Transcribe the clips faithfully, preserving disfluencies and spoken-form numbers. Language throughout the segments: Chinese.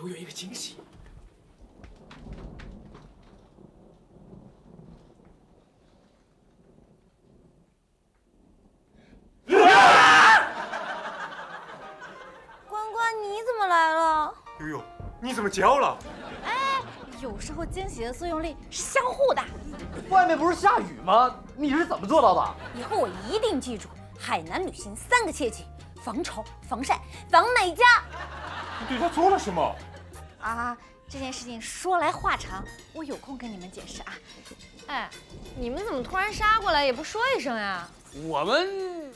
永远一个惊喜。关关，你怎么来了？悠悠，你怎么嚼了？哎，有时候惊喜的作用力是相互的。外面不是下雨吗？你是怎么做到的？以后我一定记住海南旅行三个切记：防潮、防晒、防美加。 你对他做了什么？啊，这件事情说来话长，我有空跟你们解释啊。哎，你们怎么突然杀过来也不说一声呀？我们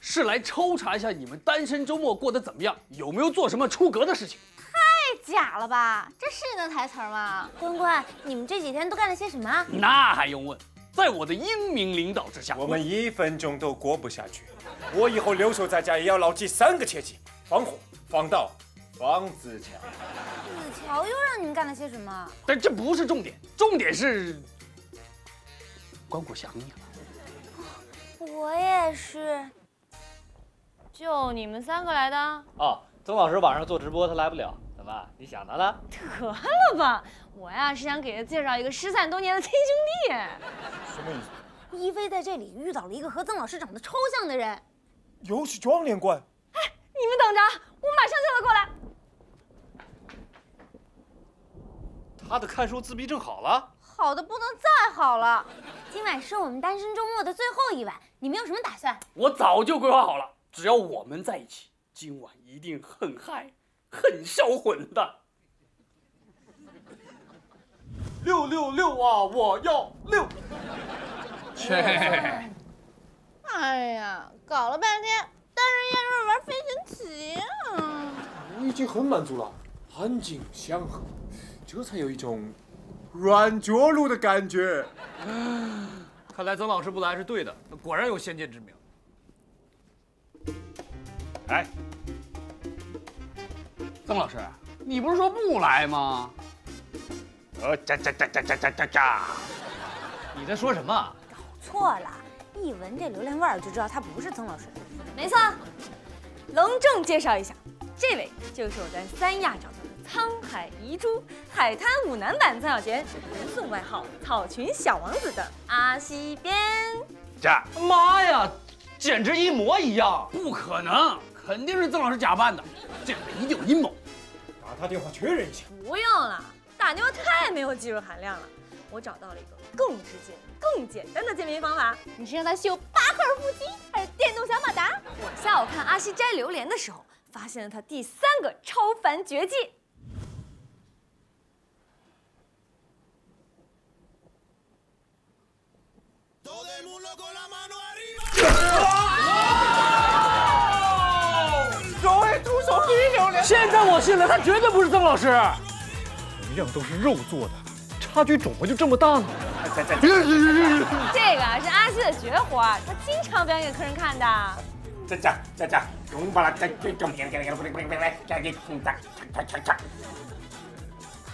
是来抽查一下你们单身周末过得怎么样，有没有做什么出格的事情？太假了吧，这是那台词吗？关关，你们这几天都干了些什么？那还用问？在我的英明领导之下，我们一分钟都过不下去。我以后留守在家也要牢记三个切记：防火、防盗。 王子乔，子乔又让你们干了些什么？但这不是重点，重点是关谷想你了。我也是。就你们三个来的？哦，曾老师晚上做直播，他来不了，怎么？你想他了？得了吧，我呀是想给他介绍一个失散多年的亲兄弟。什么意思？一菲在这里遇到了一个和曾老师长得超像的人。尤世庄连官。哎，你们等着，我马上叫他过来。 他的看书自闭症好了，好的不能再好了。今晚是我们单身周末的最后一晚，你们有什么打算？我早就规划好了，只要我们在一起，今晚一定很嗨、很销魂的。六六六啊！我要六。切！哎呀，搞了半天，单人夜玩飞行棋啊！我已经很满足了，安静祥和。 这才有一种软着陆的感觉。看来曾老师不来是对的，果然有先见之明。哎，曾老师，你不是说不来吗？呃，喳喳喳喳喳喳喳，你在说什么？搞错了，一闻这榴莲味儿就知道他不是曾老师。没错，隆重介绍一下，这位就是我在三亚找到的。 沧海遗珠，海滩舞男版曾小贤，人送外号“草裙小王子”的阿西边。这妈呀，简直一模一样！不可能，肯定是曾老师假扮的，这里面一定有阴谋。打他电话确认一下。不用了，打电话太没有技术含量了。我找到了一个更直接、更简单的减肥方法，你是让他秀八块腹肌，还是电动小马达？我下午看阿西摘榴莲的时候，发现了他第三个超凡绝技。 小伟徒手劈榴莲，现在我信了，他绝对不是曾老师。同样都是肉做的，差距怎么就这么大呢？这个是阿西的绝活，他经常表演给客人看的。这这这这，用不了这这这这这这这这这这。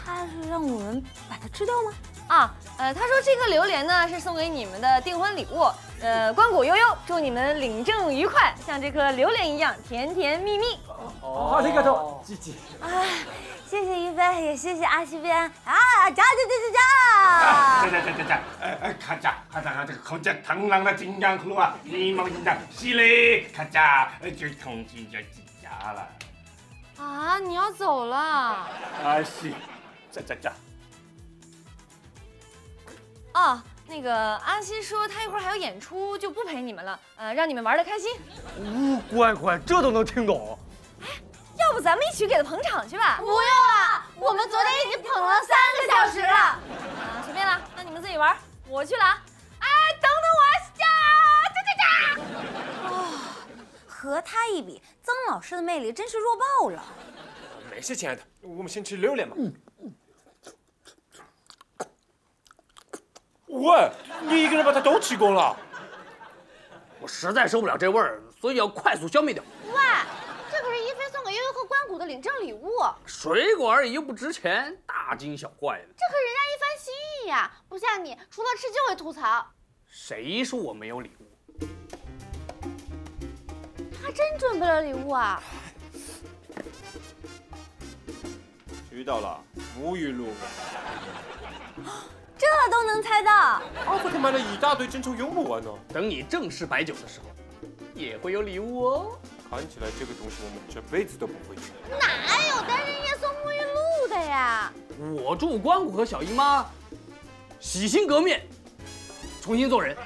他是让我们把它吃掉吗？ 啊，呃，他说这颗榴莲呢是送给你们的订婚礼物，呃，关谷悠悠祝你们领证愉快，像这颗榴莲一样甜甜蜜蜜。哦，好，这个都谢谢。啊，谢谢一菲，也谢谢阿西边啊，加加加加加。加加加加，哎哎，看着看着看着，看着螳螂的金刚葫芦啊，你忙紧张，犀利，看着，就通知就进家了。啊，你要走了？阿西，加加加。 哦，那个阿西说他一会儿还有演出，就不陪你们了，呃，让你们玩的开心。哦，乖乖，这都能听懂。哎，要不咱们一起给他捧场去吧？不用了，我们昨天已经捧了三个小时了。啊，随便了，那你们自己玩，我去了啊。哎，等等我，呀，这这这。哦，和他一比，曾老师的魅力真是弱爆了。没事，亲爱的，我们先吃榴莲吧。嗯 喂，你一个人把它都吃光了，我实在受不了这味儿，所以要快速消灭掉。喂，这可是一菲送给悠悠和关谷的领证礼物，水果而已又不值钱，大惊小怪的。这可是人家一番心意呀、啊，不像你，除了吃就会吐槽。谁说我没有礼物？他真准备了礼物啊！遇到了沐浴露。这都能猜到？奥特曼买了一大堆真臭幽默丸呢。等你正式摆酒的时候，也会有礼物哦。看起来这个东西我们这辈子都不会吃。哪有单身夜送沐浴露的呀？我祝关谷和小姨妈洗心革面，重新做人。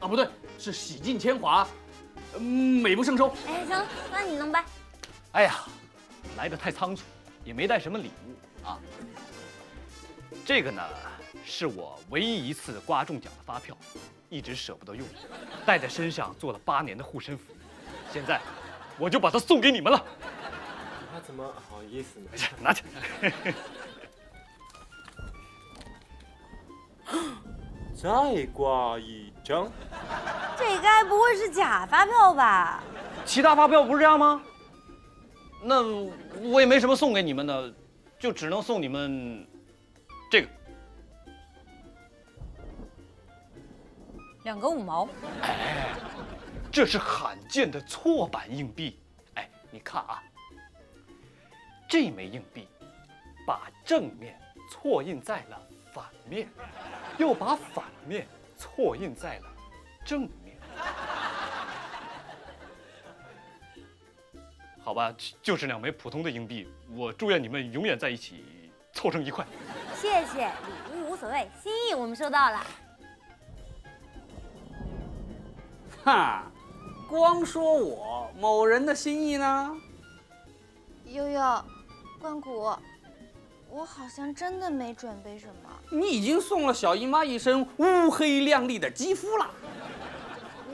啊，不对，是洗尽铅华。 美不胜收。哎，行，那你能掰？哎呀，来得太仓促，也没带什么礼物啊。这个呢，是我唯一一次刮中奖的发票，一直舍不得用，带在身上做了八年的护身符。现在，我就把它送给你们了。他怎么好意思呢？拿去，拿去。再刮一张。 这该不会是假发票吧？其他发票不是这样吗？那我也没什么送给你们的，就只能送你们这个两个五毛。哎，这是罕见的错版硬币。哎，你看啊，这枚硬币把正面错印在了反面，又把反面错印在了正面。 好吧，就是两枚普通的硬币。我祝愿你们永远在一起，凑成一块。谢谢，礼物无所谓，心意我们收到了。哈，光说我某人的心意呢？悠悠，关谷，我好像真的没准备什么。你已经送了小姨妈一身乌黑亮丽的肌肤了。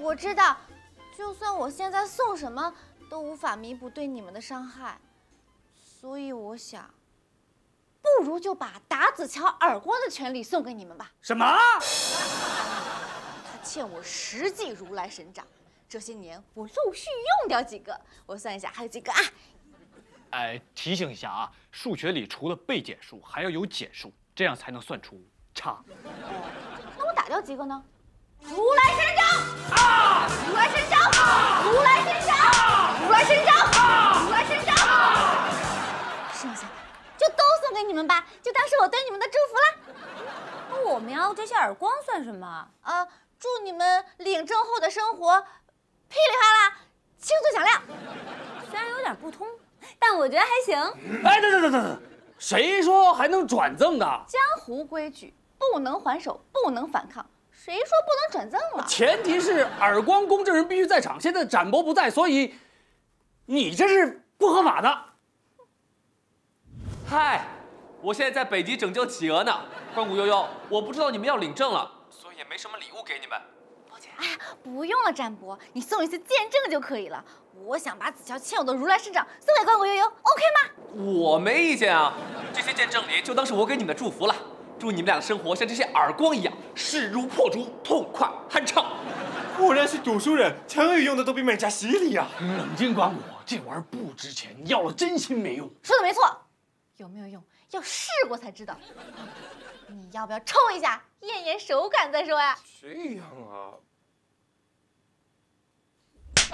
我知道，就算我现在送什么。 都无法弥补对你们的伤害，所以我想，不如就把打子乔耳光的权利送给你们吧。什么？他欠我十记如来神掌，这些年我陆续用掉几个，我算一下还有几个啊。哎，提醒一下啊，数学里除了被减数，还要有减数，这样才能算出差。那我打掉几个呢？如来神掌啊！如来神掌啊！如来神掌。 如来神掌，如来神掌，剩下的就都送给你们吧，就当是我对你们的祝福啦。那我们要这些耳光算什么啊？祝你们领证后的生活噼里啪啦，清脆响亮。虽然有点不通，但我觉得还行。哎，等等等等，谁说还能转赠的？江湖规矩，不能还手，不能反抗。 谁说不能转赠了？前提是耳光公证人必须在场。现在展博不在，所以你这是不合法的。嗨，我现在在北极拯救企鹅呢。关谷悠悠，我不知道你们要领证了，所以也没什么礼物给你们。抱歉。哎呀，不用了，展博，你送一次见证就可以了。我想把子乔欠我的如来神掌送给关谷悠悠 ，OK 吗？我没意见啊，这些见证礼就当是我给你们的祝福了。 祝你们俩的生活像这些耳光一样势如破竹，痛快酣畅。果然是读书人，成语用的都比美甲犀利呀！冷静，关谷，这玩意儿不值钱，要了真心没用。说的没错，有没有用要试过才知道。你要不要抽一下，验验手感再说呀？这样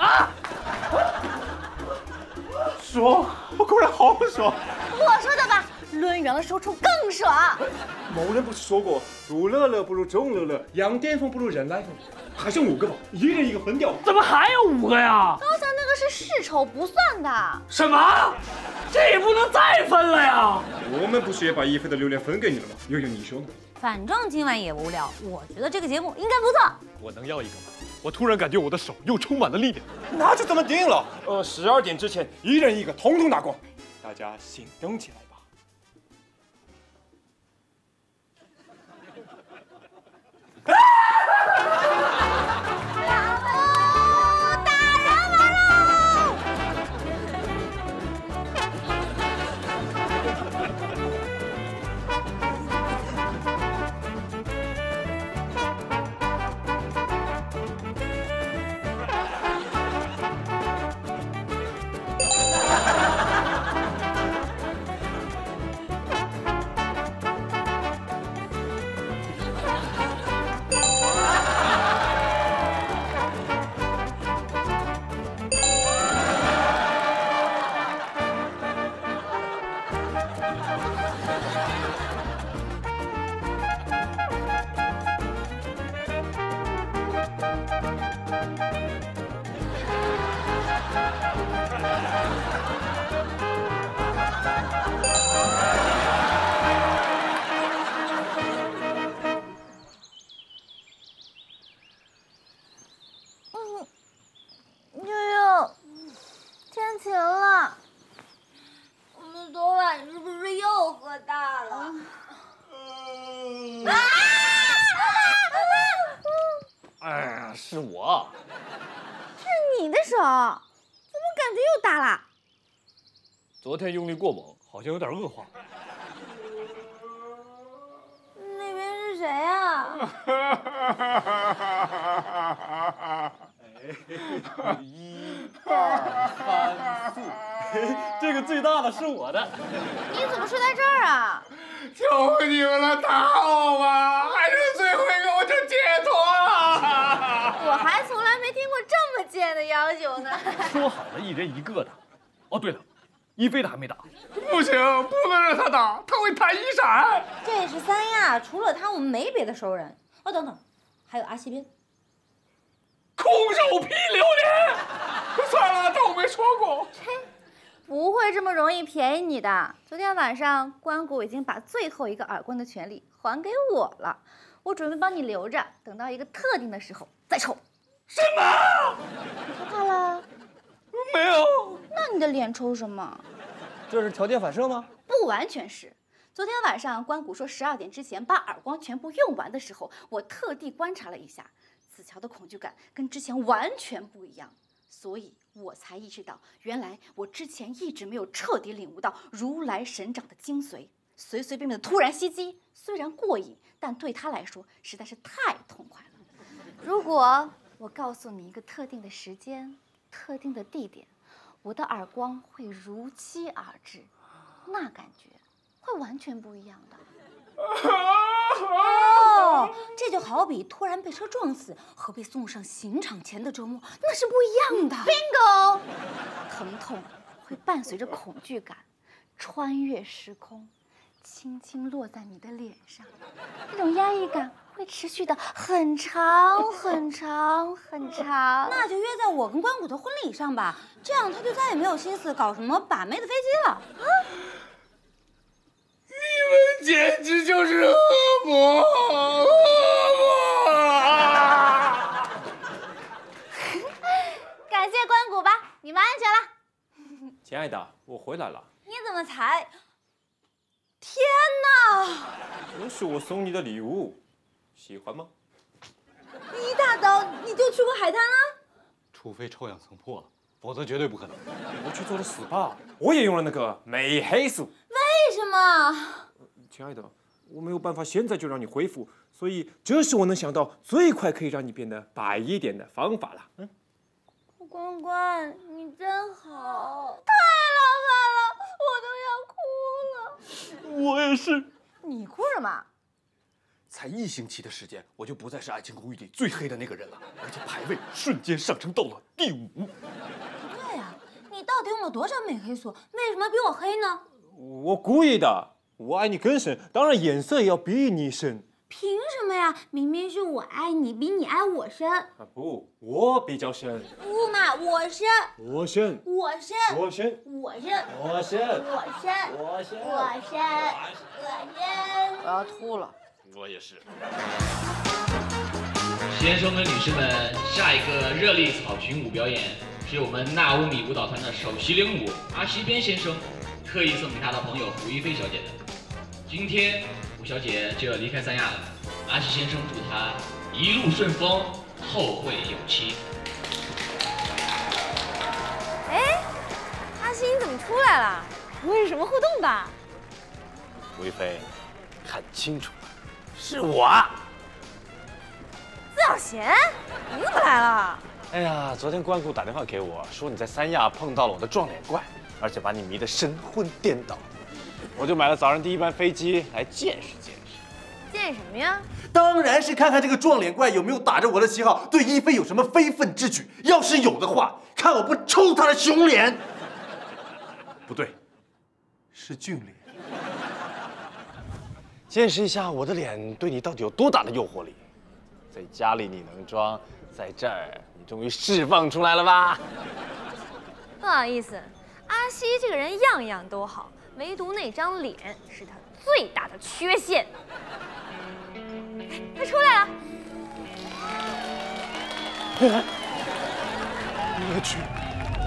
啊？啊！爽，我果然好爽。我说的吧。 抡圆了说出更爽。某人不是说过，独乐乐不如众乐乐，羊癫疯不如人来疯，还剩五个吧，一人一个很屌。怎么还有五个呀？刚才那个是世仇不算的。什么？这也不能再分了呀！我们不是也把一菲的榴莲分给你了吗？悠悠，你说呢？反正今晚也无聊，我觉得这个节目应该不错。我能要一个吗？我突然感觉我的手又充满了力量。那就这么定了。呃，十二点之前一人一个，统统打光。大家行动起来。悠悠，天晴了。我们昨晚是不是又喝大了？哎呀，是我。是你的手，怎么感觉又大了？ 昨天用力过猛，好像有点恶化。那边是谁呀？一、二、三、四，这个最大的是我的。你怎么睡在这儿啊？求你们了，打我吧！还是最后一个我就解脱了。我还从来没听过这么贱的要求呢。说好了，一人一个的。哦，对了。 一菲的还没打，不行，不能让他打，他会弹一闪。这也是三亚，除了他我们没别的熟人。哦，等等，还有阿西边，空手劈榴莲，算了，当我没说过。嘿，不会这么容易便宜你的。昨天晚上，关谷已经把最后一个耳光的权利还给我了，我准备帮你留着，等到一个特定的时候再抽。什么？你不怕了？ 没有，那你的脸抽什么？这是条件反射吗？不完全是。昨天晚上关谷说十二点之前把耳光全部用完的时候，我特地观察了一下，子乔的恐惧感跟之前完全不一样，所以我才意识到，原来我之前一直没有彻底领悟到如来神掌的精髓。随随便便的突然袭击，虽然过瘾，但对他来说实在是太痛快了。如果我告诉你一个特定的时间。 特定的地点，我的耳光会如期而至，那感觉会完全不一样的。哦，这就好比突然被车撞死和被送上刑场前的折磨，那是不一样的。Bingo， 疼痛会伴随着恐惧感，穿越时空，轻轻落在你的脸上，这种压抑感。 会持续的很长很长很长，那就约在我跟关谷的婚礼上吧，这样他就再也没有心思搞什么把妹的飞机了。啊！你们简直就是恶魔，恶魔！啊、感谢关谷吧，你们安全了。亲爱的，我回来了。你怎么才？天哪！那是我送你的礼物。 喜欢吗？一大早你就去过海滩了？除非臭氧层破了，否则绝对不可能。我去做了 S P A， 我也用了那个美黑素。为什么？亲爱的，我没有办法现在就让你恢复，所以这是我能想到最快可以让你变得白一点的方法了。嗯，关关，你真好，太浪漫了，我都要哭了。我也是。你哭什么？ 才一星期的时间，我就不再是《爱情公寓》里最黑的那个人了，而且排位瞬间上升到了第五。不对呀，你到底用了多少美黑素？为什么比我黑呢？我故意的，我爱你更深，当然颜色也要比你深。凭什么呀？明明是我爱你比你爱我深。啊不，我比较深。不嘛，我深。我深。我深。我深。我深。我深。我深。我深。我深。我深。我要吐了。 我也是。先生跟女士们，下一个热力草裙舞表演是我们纳乌米舞蹈团的首席领舞阿西边先生特意送给他的朋友胡一菲小姐的。今天胡小姐就要离开三亚了，阿西先生祝她一路顺风，后会有期。哎，阿西你怎么出来了？不会是什么互动吧？胡一菲，看清楚。 是我，自小贤，你怎么来了？哎呀，昨天关谷打电话给我说你在三亚碰到了我的撞脸怪，而且把你迷得神魂颠倒，我就买了早上第一班飞机来见识见识。见什么呀？当然是看看这个撞脸怪有没有打着我的旗号，对一菲有什么非分之举。要是有的话，看我不抽他的熊脸！不对，是俊脸。 见识一下我的脸对你到底有多大的诱惑力，在家里你能装，在这儿你终于释放出来了吧？不好意思，阿西这个人样样都好，唯独那张脸是他最大的缺陷。哎，他出来了！我去，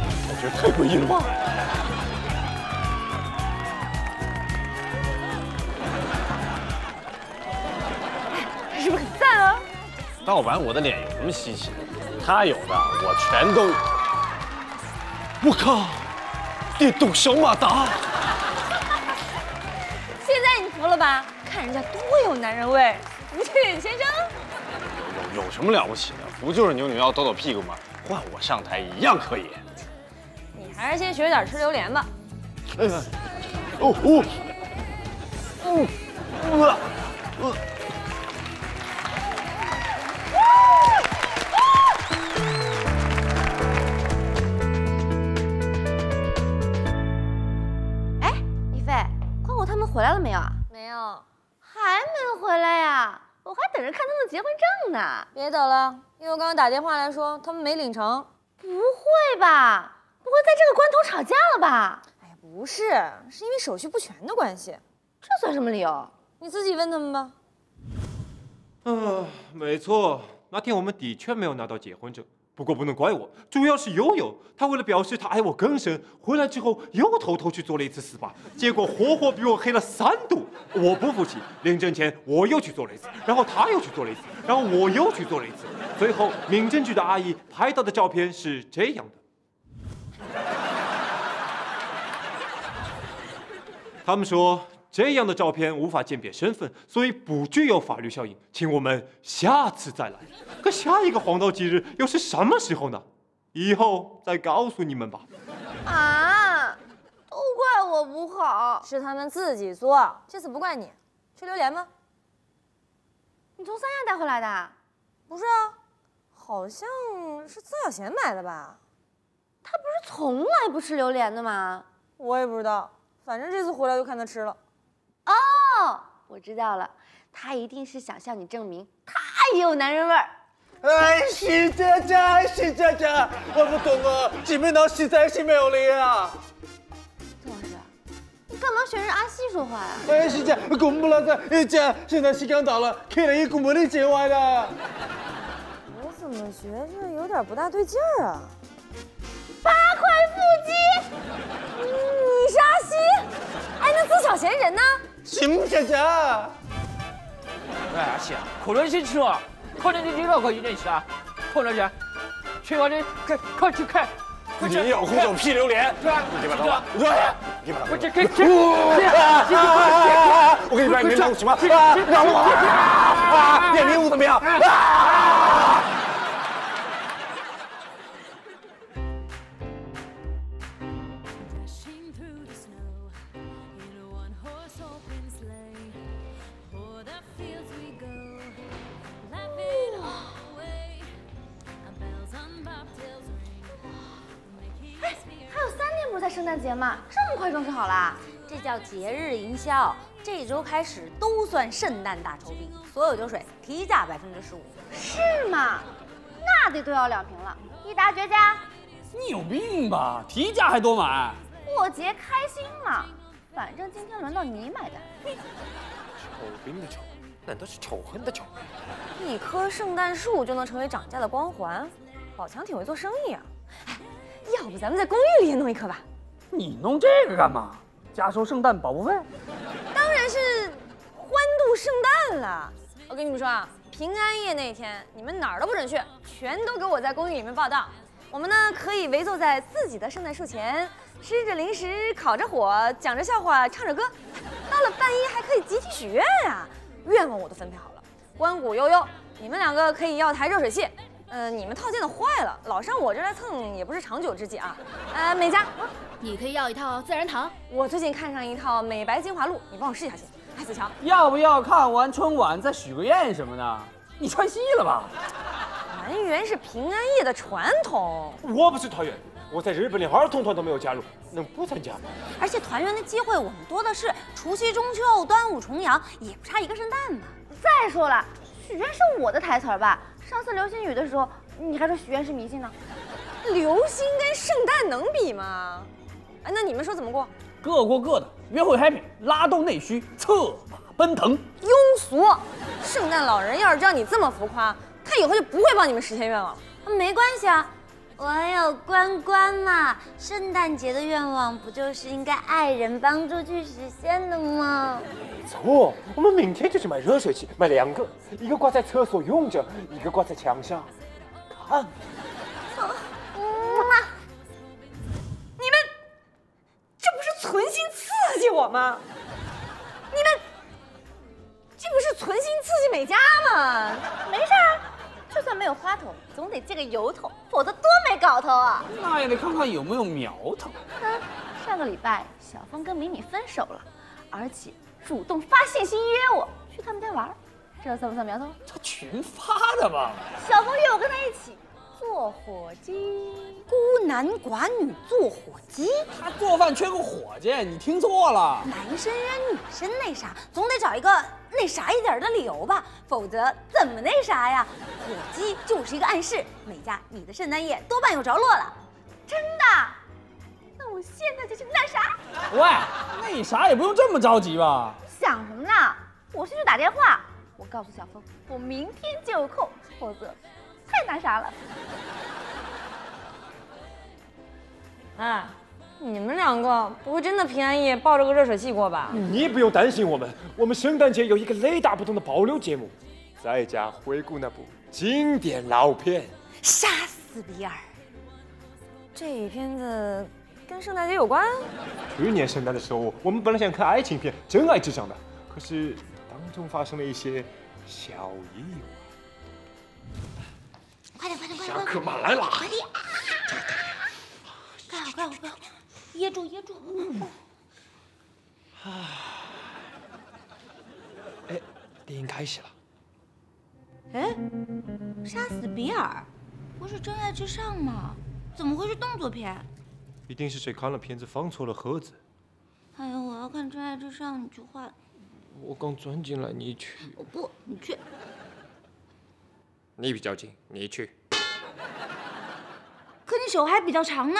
我觉得太诡异了吧！哎，他是不是很赞啊？盗版我的脸有什么稀奇？他有的我全都有。我靠！ 电动小马达，现在你服了吧？看人家多有男人味，不去先生，有有什么了不起的？不就是扭扭腰、抖抖屁股吗？换我上台一样可以。你还是先学点吃榴莲吧。哎呀，哦哦，哦，呃，呃。 回来了没有啊？没有，还没回来呀、啊？我还等着看他们结婚证呢。别等了，因为刚刚打电话来说他们没领成。不会吧？不会在这个关头吵架了吧？哎呀，不是，是因为手续不全的关系。这算什么理由？你自己问他们吧。嗯、啊，没错，那天我们的确没有拿到结婚证，不过不能怪我，主要是悠悠，他为了表示他爱我更深，回来之后又偷偷去做了一次 S P A， 结果活活比我黑了三度。 我不服气，领证前我又去做了一次，然后他又去做了一次，然后我又去做了一次。最后，民政局的阿姨拍到的照片是这样的。他们说这样的照片无法鉴别身份，所以不具有法律效应，请我们下次再来。可下一个黄道吉日又是什么时候呢？以后再告诉你们吧。啊！ 都怪我不好，是他们自己做，这次不怪你。吃榴莲吗？你从三亚带回来的？不是啊，好像是曾小贤买的吧？他不是从来不吃榴莲的吗？我也不知道，反正这次回来就看他吃了。哦，我知道了，他一定是想向你证明他也有男人味儿。 哎，徐佳佳，徐佳佳，我不懂啊，前面那实在是没有理啊。 干嘛学着阿西说话呀、啊？哎，是这样，公布了的，这现在时间到了，看来也公布的结尾了。我怎么觉着有点不大对劲儿啊？八块腹肌，嗯、你是阿西？哎，那曾小贤人呢？行，姐姐。哎，阿西，可能是吃啊，可能你老公有点吃啊，可能是，吃完了，快快去看。 你有空就劈榴莲，你别打我！你别打我！我这给给！我给你买棉裤行吗？让我！买棉裤怎么样？圣诞节嘛，这么快装饰好了，这叫节日营销。这周开始都算圣诞大酬宾，所有酒水提价百分之十五。是吗？那得都要两瓶了。益达绝佳，你有病吧？提价还多买？过节开心嘛，反正今天轮到你买单。酬宾的酬，难道是仇恨的仇？一棵圣诞树就能成为涨价的光环，宝强挺会做生意啊。哎，要不咱们在公寓里也弄一棵吧？ 你弄这个干嘛？加收圣诞保护费？当然是欢度圣诞了。我跟你们说啊，平安夜那天你们哪儿都不准去，全都给我在公寓里面报到。我们呢可以围坐在自己的圣诞树前，吃着零食，烤着火，讲着笑话，唱着歌。到了半夜还可以集体许愿啊！愿望我都分配好了。关谷悠悠，你们两个可以要台热水器。 呃，你们套件的坏了，老上我这来蹭也不是长久之计啊。呃，美嘉，你可以要一套自然堂，我最近看上一套美白精华露，你帮我试一下行？哎，子乔，要不要看完春晚再许个愿什么的？你串戏了吧？团圆是平安夜的传统，我不是团圆，我在日本连儿童团都没有加入，能不参加吗？而且团圆的机会我们多的是，除夕、中秋、端午、重阳，也不差一个圣诞嘛。再说了，许愿是我的台词吧？ 上次流星雨的时候，你还说许愿是迷信呢。流星跟圣诞能比吗？哎，那你们说怎么过？各过各的，约会 happy， 拉动内需，策马奔腾。庸俗，圣诞老人要是知道你这么浮夸，他以后就不会帮你们实现愿望。没关系啊，我还有关关嘛，圣诞节的愿望不就是应该爱人帮助去实现的吗？没错，我们明天就去买热水器，买两个，一个挂在厕所用着，一个挂在墙上，看。啊嗯 存心刺激我吗？你们这不是存心刺激美嘉吗？没事啊，就算没有花头，总得借个由头，否则多没搞头啊！那也得看看有没有苗头。嗯，上个礼拜小峰跟米米分手了，而且主动发信息约我去他们家玩，这算不算苗头？他群发的吧？小峰约我跟他一起。 做火鸡，孤男寡女做火鸡。他做饭缺个伙计，你听错了。男生约女生那啥，总得找一个那啥一点的理由吧，否则怎么那啥呀？火鸡就是一个暗示。美嘉，你的圣诞夜多半有着落了，真的。那我现在就去那啥。喂，那啥也不用这么着急吧？你想什么呢？我是去打电话，我告诉小峰，我明天就有空，否则。 太那啥了！哎，你们两个不会真的平安夜抱着个热水器过吧？你不用担心我们，我们圣诞节有一个雷打不动的保留节目，在家回顾那部经典老片《杀死比尔》。这片子跟圣诞节有关？去年圣诞的时候，我们本来想看爱情片《真爱至上》的，可是当中发生了一些小意外。 快点，快点，快点！侠客马来了！快点！快快快快！噎住，噎住！哎，哎，电影开始了。哎，杀死比尔，不是《真爱至上》吗？怎么会是动作片？一定是谁看了片子放错了盒子。哎呀，我要看《真爱至上》，你去换。我刚钻进来，你去。我不，你去。 你比较近，你去。可你手还比较长呢。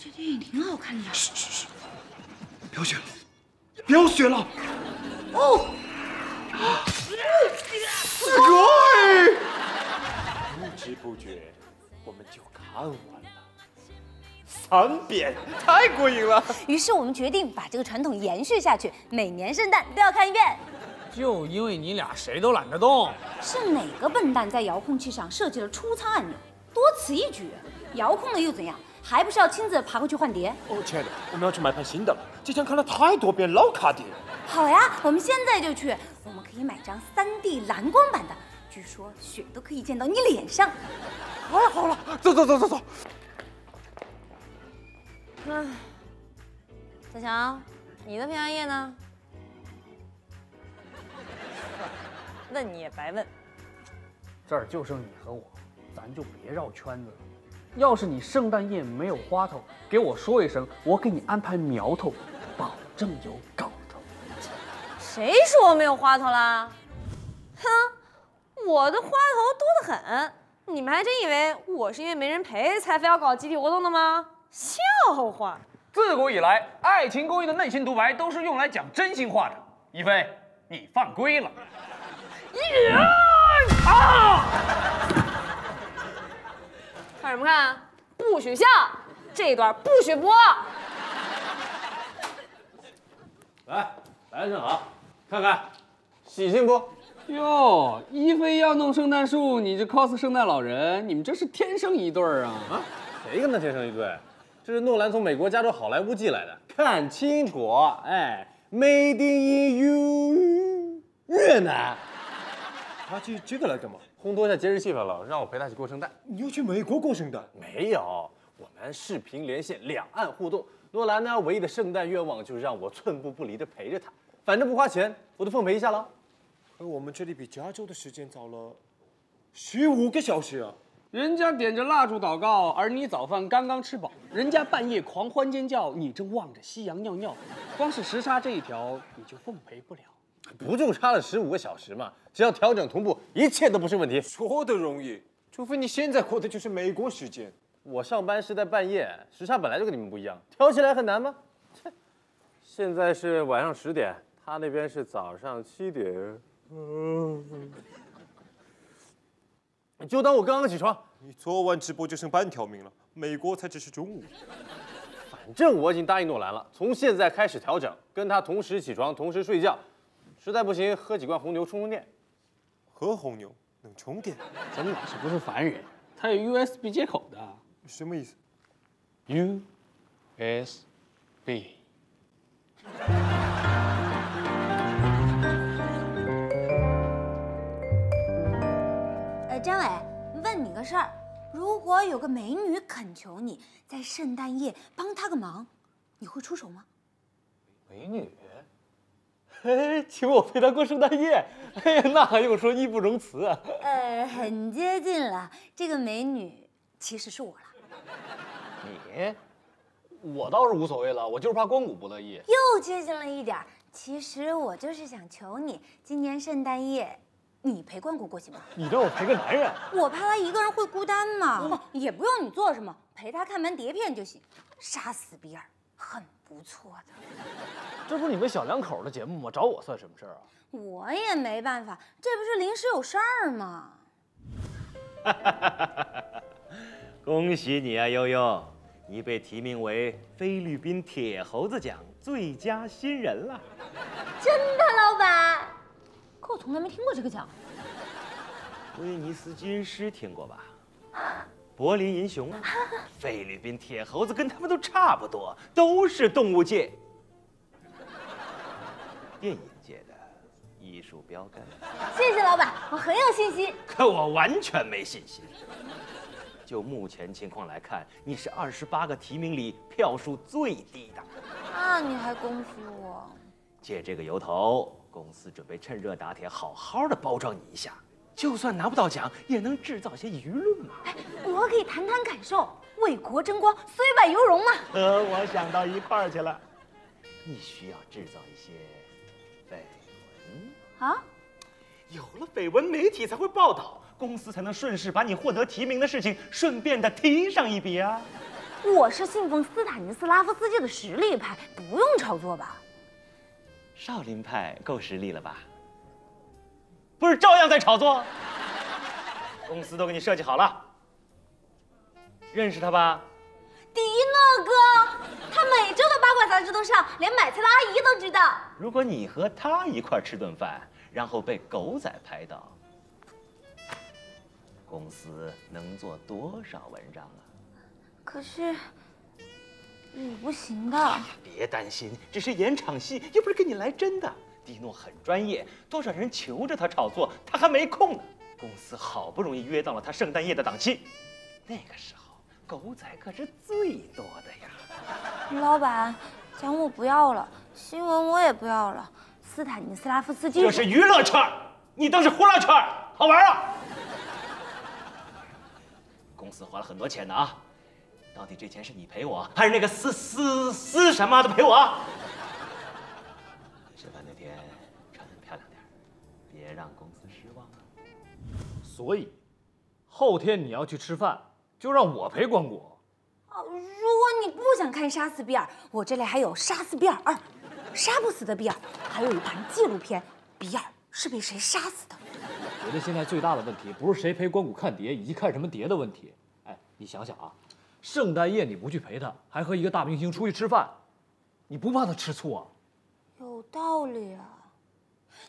这电影挺好看的。嘘嘘嘘！不要学了，不要学了。哦。死鬼！不知不觉，我们就看完了。 三遍太过瘾了，于是我们决定把这个传统延续下去，每年圣诞都要看一遍。就因为你俩谁都懒得动，是哪个笨蛋在遥控器上设计了出舱按钮？多此一举，遥控了又怎样？还不是要亲自爬过去换碟？哦，亲爱的，我们要去买盘新的了，之前看了太多遍老卡碟。好呀，我们现在就去，我们可以买张 三 D 蓝光版的，据说雪都可以溅到你脸上。好了好了，走走走走走。 哎，小强，你的平安夜呢？问你也白问。这儿就剩你和我，咱就别绕圈子了。要是你圣诞夜没有花头，给我说一声，我给你安排苗头，保证有搞头。谁说我没有花头啦？哼，我的花头多得很，你们还真以为我是因为没人陪才非要搞集体活动的吗？ 笑话！自古以来，爱情公寓的内心独白都是用来讲真心话的。一菲，你犯规了！啊！看什么看？不许笑！这一段不许播！来，来正好，看看，喜庆不？哟，一菲要弄圣诞树，你就 cos 圣诞老人，你们这是天生一对儿啊！啊，谁跟他天生一对？ 这是诺兰从美国加州好莱坞寄来的，看清楚，哎 ，Made in U 越南。他寄这个来干嘛？烘托一下节日气氛了，让我陪他一起过圣诞。你又去美国过圣诞？没有，我们视频连线，两岸互动。诺兰呢，唯一的圣诞愿望就是让我寸步不离的陪着他，反正不花钱，我都奉陪一下了。可我们这里比加州的时间早了十五个小时啊。 人家点着蜡烛祷告，而你早饭刚刚吃饱；人家半夜狂欢尖叫，你正望着夕阳尿尿。光是时差这一条，你就奉陪不了。不就差了十五个小时嘛？只要调整同步，一切都不是问题。说的容易，除非你现在过的就是美国时间。我上班是在半夜，时差本来就跟你们不一样，调起来很难吗？切，现在是晚上十点，他那边是早上七点。嗯，你就当我刚刚起床。你昨晚直播就剩半条命了，美国才只是中午。 反正我已经答应诺兰了，从现在开始调整，跟他同时起床，同时睡觉。实在不行，喝几罐红牛充充电。喝红牛能充电？咱们老师不是凡人，他有 U S B 接口的。什么意思 ？U S B。呃，张伟，问你个事儿。 如果有个美女恳求你在圣诞夜帮她个忙，你会出手吗？美女，嘿，请我陪她过圣诞夜，哎呀，那还用说，义不容辞啊。呃，很接近了，这个美女其实是我了。你，我倒是无所谓了，我就是怕光谷不乐意。又接近了一点，其实我就是想求你，今年圣诞夜。 你陪关谷过去吗？你让我陪个男人，我怕他一个人会孤单嘛。也不用你做什么，陪他看完碟片就行。杀死比尔，很不错的。这不是你们小两口的节目吗？找我算什么事儿啊？我也没办法，这不是临时有事儿吗？恭喜你啊，悠悠，你被提名为菲律宾铁猴子奖最佳新人了。真的，老板。 可我从来没听过这个奖。威尼斯军师听过吧？柏林银熊啊，菲律宾铁猴子跟他们都差不多，都是动物界、电影界的艺术标杆。谢谢老板，我很有信心。可我完全没信心。就目前情况来看，你是二十八个提名里票数最低的。那你还恭喜我？借这个由头。 公司准备趁热打铁，好好的包装你一下，就算拿不到奖，也能制造些舆论嘛。哎，我可以谈谈感受，为国争光，虽败犹荣嘛。和我想到一块儿去了。你需要制造一些绯闻啊，有了绯闻，媒体才会报道，公司才能顺势把你获得提名的事情顺便的提上一笔啊。我是信奉斯坦尼斯拉夫斯基的实力派，不用炒作吧。 少林派够实力了吧？不是照样在炒作？公司都给你设计好了，认识他吧？迪诺哥，他每周的八卦杂志都上，连买菜的阿姨都知道。如果你和他一块吃顿饭，然后被狗仔拍到，公司能做多少文章啊？可是。 我不行的，别担心，只是演场戏，又不是跟你来真的。迪诺很专业，多少人求着他炒作，他还没空呢。公司好不容易约到了他圣诞夜的档期，那个时候狗仔可是最多的呀。老板，奖我不要了，新闻我也不要了，斯坦尼斯拉夫斯基这是娱乐圈，你当是呼啦圈好玩啊？公司花了很多钱的啊。 到底这钱是你赔我，还是那个司司司什么的赔我？吃饭那天穿得漂亮点，别让公司失望啊。所以，后天你要去吃饭，就让我陪光谷。啊，如果你不想看《杀死比尔》，我这里还有《杀死比尔二》，杀不死的比尔，还有一盘纪录片，比尔是被谁杀死的？我觉得现在最大的问题不是谁陪光谷看碟以及看什么碟的问题，哎，你想想啊。 圣诞夜你不去陪他，还和一个大明星出去吃饭，你不怕他吃醋啊？有道理啊，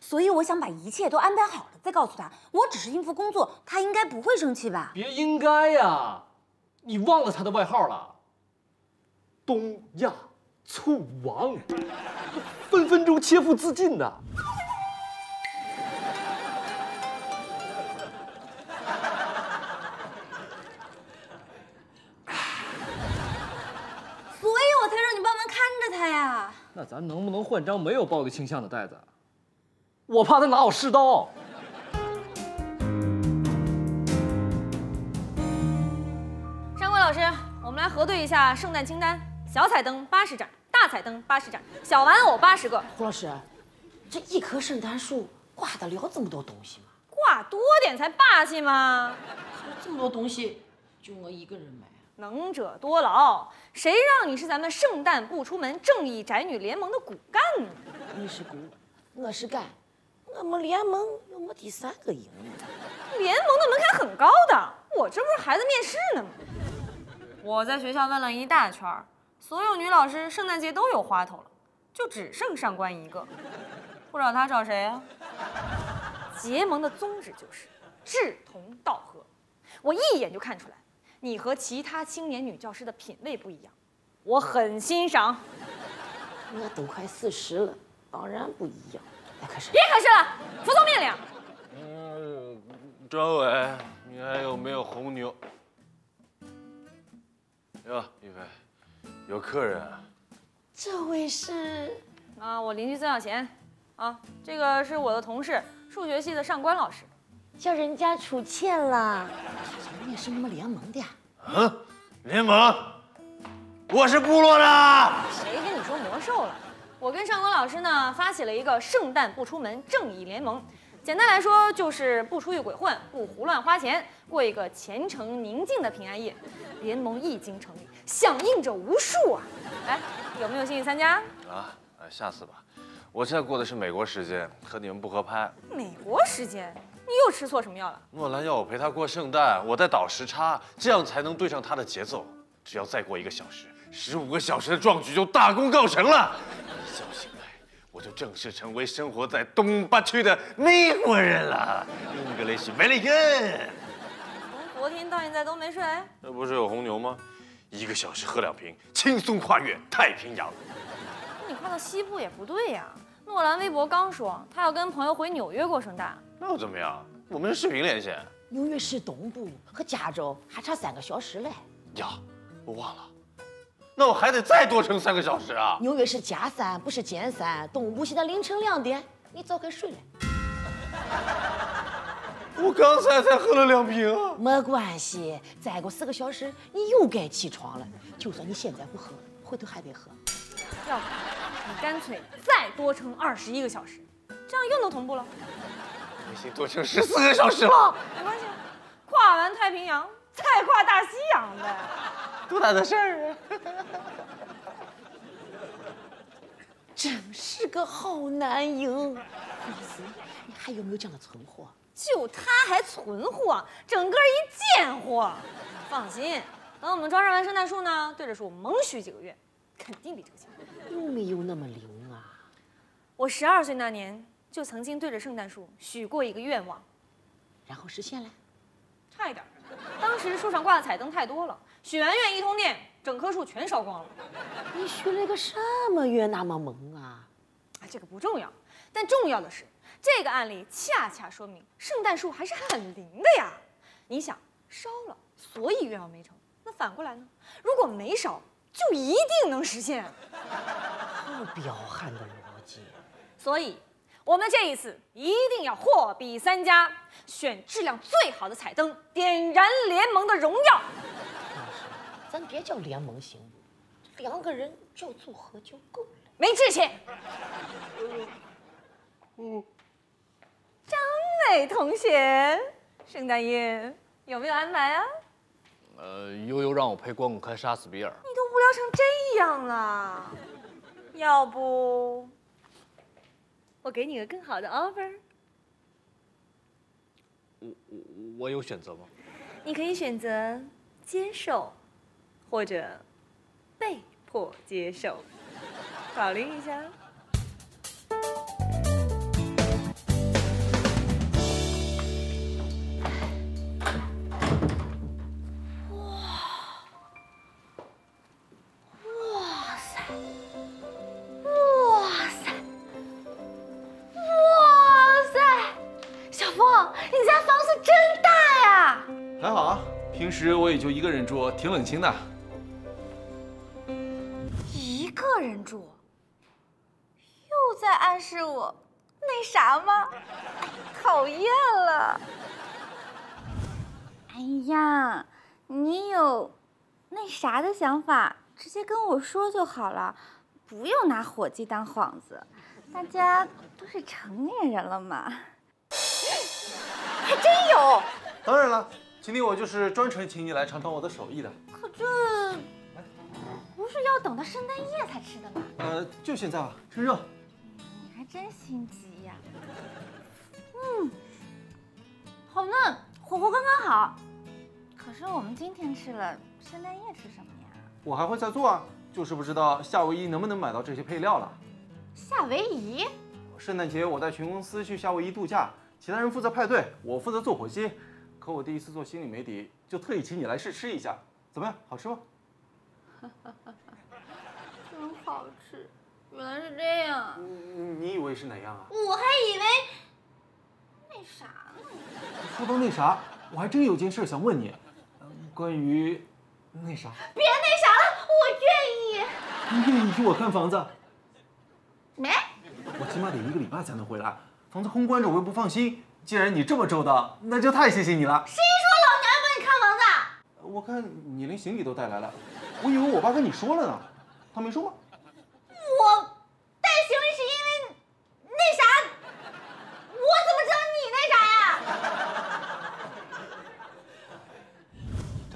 所以我想把一切都安排好了再告诉他。我只是应付工作，他应该不会生气吧？别应该呀，你忘了他的外号了？东亚醋王，分分钟切腹自尽的。 那咱能不能换张没有暴力倾向的袋子？我怕他拿我试刀。山鬼老师，我们来核对一下圣诞清单：小彩灯八十盏，大彩灯八十盏，小玩偶八十个。胡老师，这一棵圣诞树挂得了这么多东西吗？挂多点才霸气嘛！这么多东西，就我一个人买。 能者多劳，谁让你是咱们圣诞不出门正义宅女联盟的骨干呢？你是骨，我是干，我们联盟又没第三个赢呢。联盟的门槛很高的，我这不是还在面试呢吗？我在学校问了一大圈，所有女老师圣诞节都有花头了，就只剩上官一个，不找她找谁啊？结盟的宗旨就是志同道合，我一眼就看出来。 你和其他青年女教师的品味不一样，我很欣赏。我都快四十了，当然不一样。来，开始。别开始了，服从命令。嗯，张伟，你还有没有红牛？哟，一菲，有客人啊。这位是啊，我邻居曾小贤。啊，这个是我的同事，数学系的上官老师。 叫人家楚倩啦，你们也是你们联盟的呀？啊，联盟，我是部落的。谁跟你说魔兽了？我跟上官老师呢，发起了一个圣诞不出门正义联盟。简单来说，就是不出去鬼混，不胡乱花钱，过一个虔诚宁静的平安夜。联盟一经成立，响应者无数啊！哎，有没有兴趣参加？啊，下次吧。我现在过的是美国时间，和你们不合拍。美国时间。 你又吃错什么药了？诺兰要我陪他过圣诞，我在倒时差，这样才能对上他的节奏。只要再过一个小时，十五个小时的壮举就大功告成了。一觉醒来，我就正式成为生活在东八区的美国人了。English very good。从昨天到现在都没睡？那不是有红牛吗？一个小时喝两瓶，轻松跨越太平洋。那你跨到西部也不对呀。诺兰微博刚说，他要跟朋友回纽约过圣诞。 那又怎么样？我们是视频连线。纽约市东部和加州还差三个小时嘞。呀，我忘了，那我还得再多撑三个小时啊！纽约是加三，不是减三。东部现在凌晨两点，你早该睡了。我刚才才喝了两瓶啊。没关系，再过四个小时你又该起床了。就算你现在不喝，回头还得喝。要不你干脆再多撑二十一个小时，这样又能同步了。 已经多撑十四个小时了，没关系，跨完太平洋再跨大西洋呗，多大的事儿啊！真是个好男赢，老子你还有没有这样的存货？就他还存货，整个一贱货。放心，等我们装上完圣诞树呢，对着树猛许几个月，肯定比这个强。又没有那么灵啊！我十二岁那年。 就曾经对着圣诞树许过一个愿望，然后实现了，差一点。当时树上挂的彩灯太多了，许完愿一通电，整棵树全烧光了。你许了个什么愿那么萌啊？啊，这个不重要，但重要的是，这个案例恰恰说明圣诞树还是很灵的呀。你想烧了，所以愿望没成，那反过来呢？如果没烧，就一定能实现。好彪悍的逻辑。所以。 我们这一次一定要货比三家，选质量最好的彩灯，点燃联盟的荣耀。咱别叫联盟行不？两个人就组合就够了。没志气。嗯，嗯张伟同学，圣诞夜有没有安排啊？呃，悠悠让我陪关谷看杀死比尔。你都无聊成这样了，要不？ 我给你个更好的 offer。我我我有选择吗？你可以选择接受，或者被迫接受，考虑一下。哇哇塞！ 你家房子真大呀！还好啊，平时我也就一个人住，挺冷清的。一个人住，又在暗示我那啥吗？讨厌了！哎呀，你有那啥的想法，直接跟我说就好了，不用拿伙计当幌子。大家都是成年人了嘛。 还真有，当然了，今天我就是专程请你来尝尝我的手艺的。可这不是要等到圣诞夜才吃的吗？呃，就现在吧，趁热。你还真心急呀。嗯，好嫩，火候刚刚好。可是我们今天吃了，圣诞夜吃什么呀？我还会再做啊，就是不知道夏威夷能不能买到这些配料了。夏威夷？圣诞节我带全公司去夏威夷度假，其他人负责派对，我负责做火鸡。 可我第一次做，心里没底，就特意请你来试吃一下，怎么样？好吃不？真好吃，原来是这样。你, 你以为是哪样啊？我还以为那啥呢。说到那啥，我还真有件事想问你，关于那啥。别那啥了，我愿意。你愿意替我看房子？没。我起码得一个礼拜才能回来，房子空关着，我又不放心。 既然你这么周到，那就太谢谢你了。谁说老娘要帮你看房子？我看你连行李都带来了，我以为我爸跟你说了呢，他没说吗？我带行李是因为那啥，我怎么知道你那啥呀？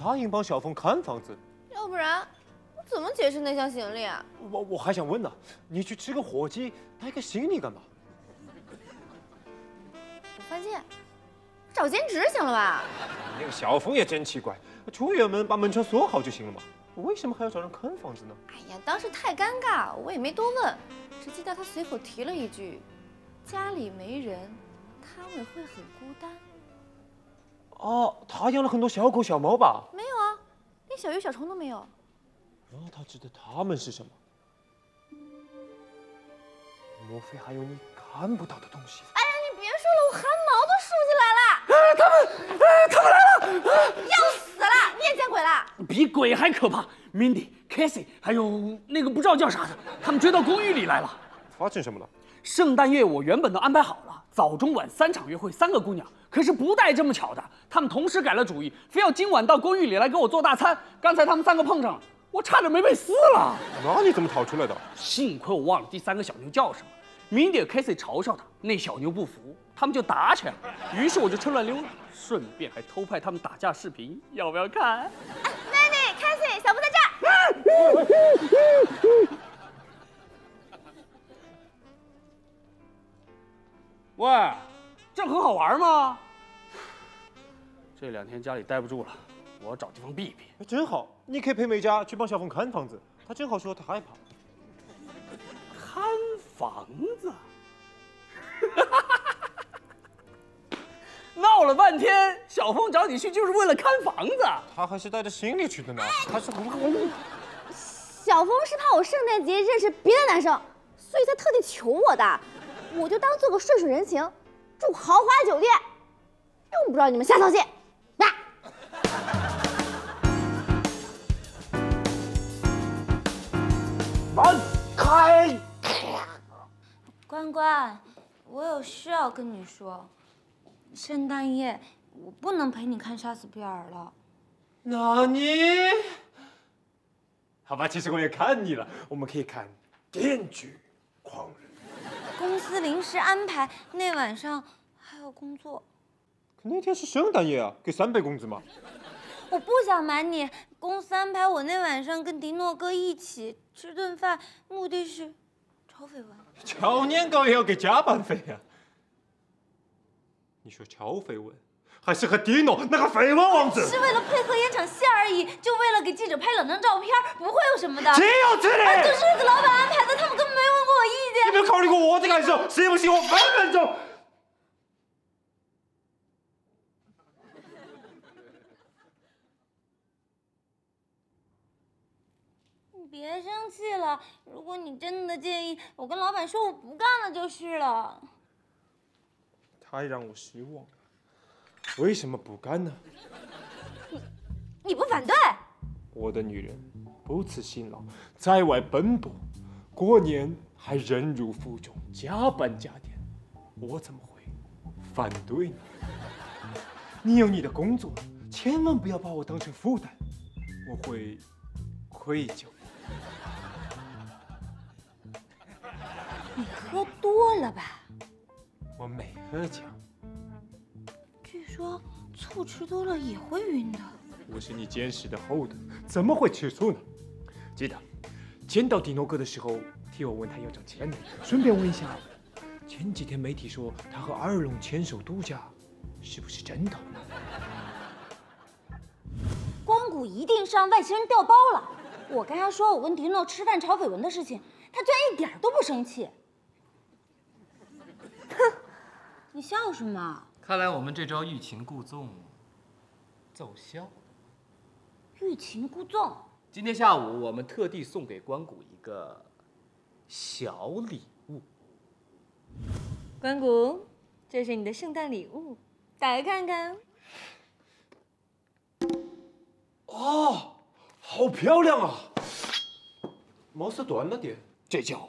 答应帮小凤看房子，要不然我怎么解释那箱行李啊？我我还想问呢，你去吃个火鸡，带个行李干嘛？ 发现，找兼职行了吧？那个小峰也真奇怪，出远门把门窗锁好就行了嘛，为什么还要找人看房子呢？哎呀，当时太尴尬，我也没多问，只记得他随口提了一句：“家里没人，摊位会很孤单。”哦，他养了很多小狗小猫吧？没有啊，连小鱼小虫都没有。那他知道他们是什么？莫非还有你看不到的东西？哎呀！ 别说了，我汗毛都竖起来了。啊，他们，啊，他们来了！要死了！你也见鬼了？比鬼还可怕 ！Mindy、Cassie 还有那个不知道叫啥的，他们追到公寓里来了。发生什么了？圣诞夜我原本都安排好了，早中晚三场约会，三个姑娘。可是不带这么巧的，他们同时改了主意，非要今晚到公寓里来给我做大餐。刚才他们三个碰上了，我差点没被撕了。那你怎么逃出来的？幸亏我忘了第三个小妞叫什么。 明姐 Casey 嘲笑他，那小妞不服，他们就打起来了。于是我就趁乱溜了，顺便还偷拍他们打架视频，要不要看？奶奶 ，Casey， 小布在这儿。喂，这很好玩吗？这两天家里待不住了，我要找地方避一避。真好，你可以陪美嘉去帮小凤看房子，她正好说她害怕。 看房子，闹了半天，小凤找你去就是为了看房子。他还是带着行李去的呢。他是小凤是怕我圣诞节认识别的男生，所以才特地求我的。我就当做个顺水人情，住豪华酒店，用不着你们瞎操心。来。慢开。 关关，我有事要跟你说。圣诞夜我不能陪你看《杀死比尔》了。那你？好吧，其实我也看腻了，我们可以看电锯《狂人》。公司临时安排，那晚上还有工作。可那天是圣诞夜啊，给三倍工资嘛。我不想瞒你，公司安排我那晚上跟迪诺哥一起吃顿饭，目的是。 炒绯闻，炒年糕也要给加班费呀、啊！你说炒绯闻，还是和迪诺那个绯闻王子？是为了配合演场戏而已，就为了给记者拍两张照片，不会有什么的。岂有此理！啊、就是那个老板安排的，他们根本没问过我意见。你没有考虑过我的感受，信不信我分分钟？别生气了，如果你真的介意，我跟老板说我不干了就是了。太让我失望了，为什么不干呢？你你不反对？我的女人不辞辛劳，在外奔波，过年还忍辱负重，加班加点，我怎么会反对呢？你有你的工作，千万不要把我当成负担，我会愧疚。 你喝多了吧？我没喝酒。据说醋吃多了也会晕的。我是你坚实的后盾，怎么会吃醋呢？记得见到迪诺哥的时候，替我问他要张签名。顺便问一下，前几天媒体说他和阿尔隆牵手度假，是不是真的？光谷一定是让外星人调包了。我跟他说我跟迪诺吃饭炒绯闻的事情，他居然一点都不生气。哼，你笑什么？ 看来我们这招欲擒故纵奏效。欲擒故纵。今天下午我们特地送给关谷一个小礼物。关谷，这是你的圣诞礼物，打开看看。哦，好漂亮啊！毛色短了点，这叫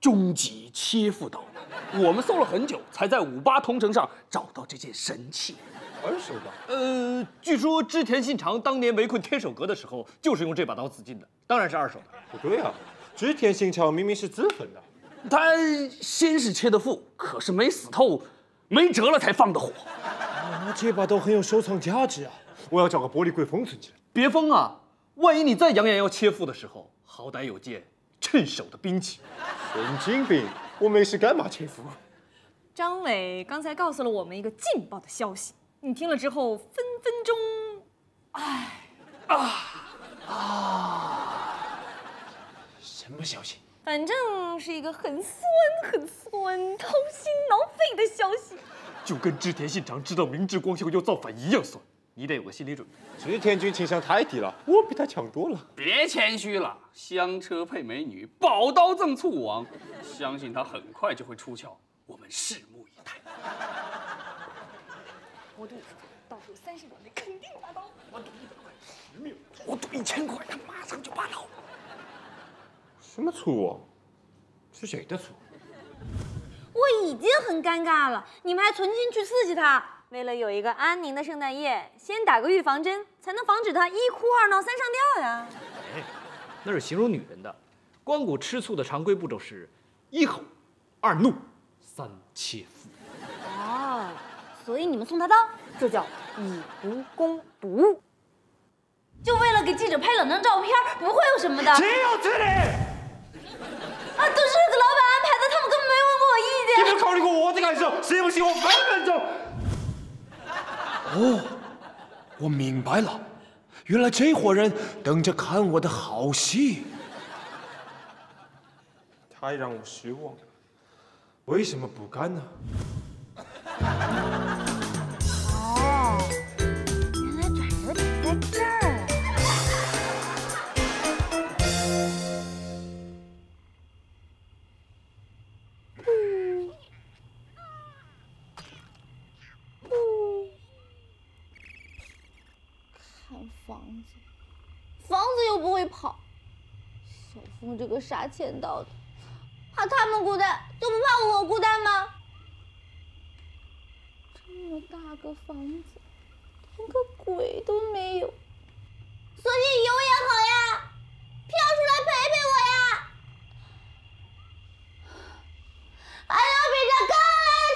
终极切腹刀。 我们搜了很久，才在五八同城上找到这件神器。二手吧？呃，据说织田信长当年围困天守阁的时候，就是用这把刀自尽的，当然是二手的。不对啊，织田信长明明是自焚的。他先是切的腹，可是没死透，没辙了才放的火。啊，这把刀很有收藏价值啊！我要找个玻璃柜封存起来。别封啊，万一你再扬言要切腹的时候，好歹有件趁手的兵器。神经病！ 我没事，干嘛切腹？张伟刚才告诉了我们一个劲爆的消息，你听了之后分分钟，哎，啊啊！什么消息？反正是一个很酸、很酸、掏心挠肺的消息，就跟织田信长知道明智光秀要造反一样酸。你得有个心理准备。织田君情商太低了，我比他强多了。别谦虚了，香车配美女，宝刀赠醋王。 相信他很快就会出鞘，我们拭目以待。我赌倒数三十秒内肯定拔刀。我赌一百块，十秒。我赌一千块，他马上就拔刀。什么醋王？是谁的醋？我已经很尴尬了，你们还存心去刺激他。为了有一个安宁的圣诞夜，先打个预防针，才能防止他一哭二闹三上吊呀。哎，那是形容女人的。光谷吃醋的常规步骤是。 一吼，二怒，三切腹。哦，所以你们送他刀，这叫以毒攻毒。就为了给记者拍冷淡照片，不会有什么的。岂有此理！啊，都是这个老板安排的，他们根本没问过我意见。有没有考虑过我的感受？信不信我分分钟？哦，我明白了，原来这伙人等着看我的好戏。 太让我失望了，为什么不干呢？哦，原来爪有点在这儿。嗯嗯、看房子，房子又不会跑，小峰这个傻欠到的。 怕他们孤单，就不怕我孤单吗？这么大个房子，连个鬼都没有，所以有也好呀，飘出来陪陪我呀！还有比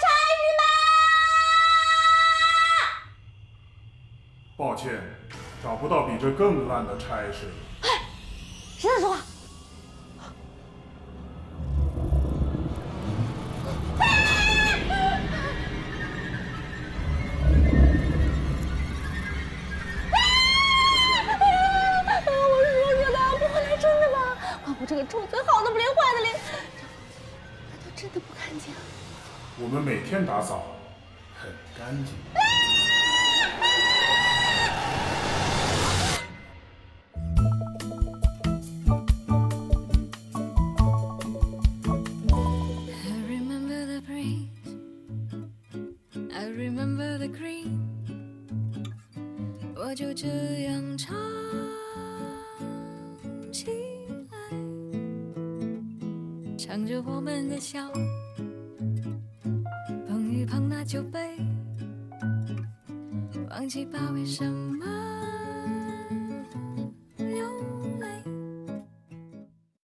这更烂差事吗？抱歉，找不到比这更烂的差事。哎，谁在说话？ 这个臭嘴好的不灵，坏的灵，难道真的不干净？我们每天打扫，很干净。我就这样唱起。 唱着我们的笑，碰一碰那酒杯，忘记吧为什么。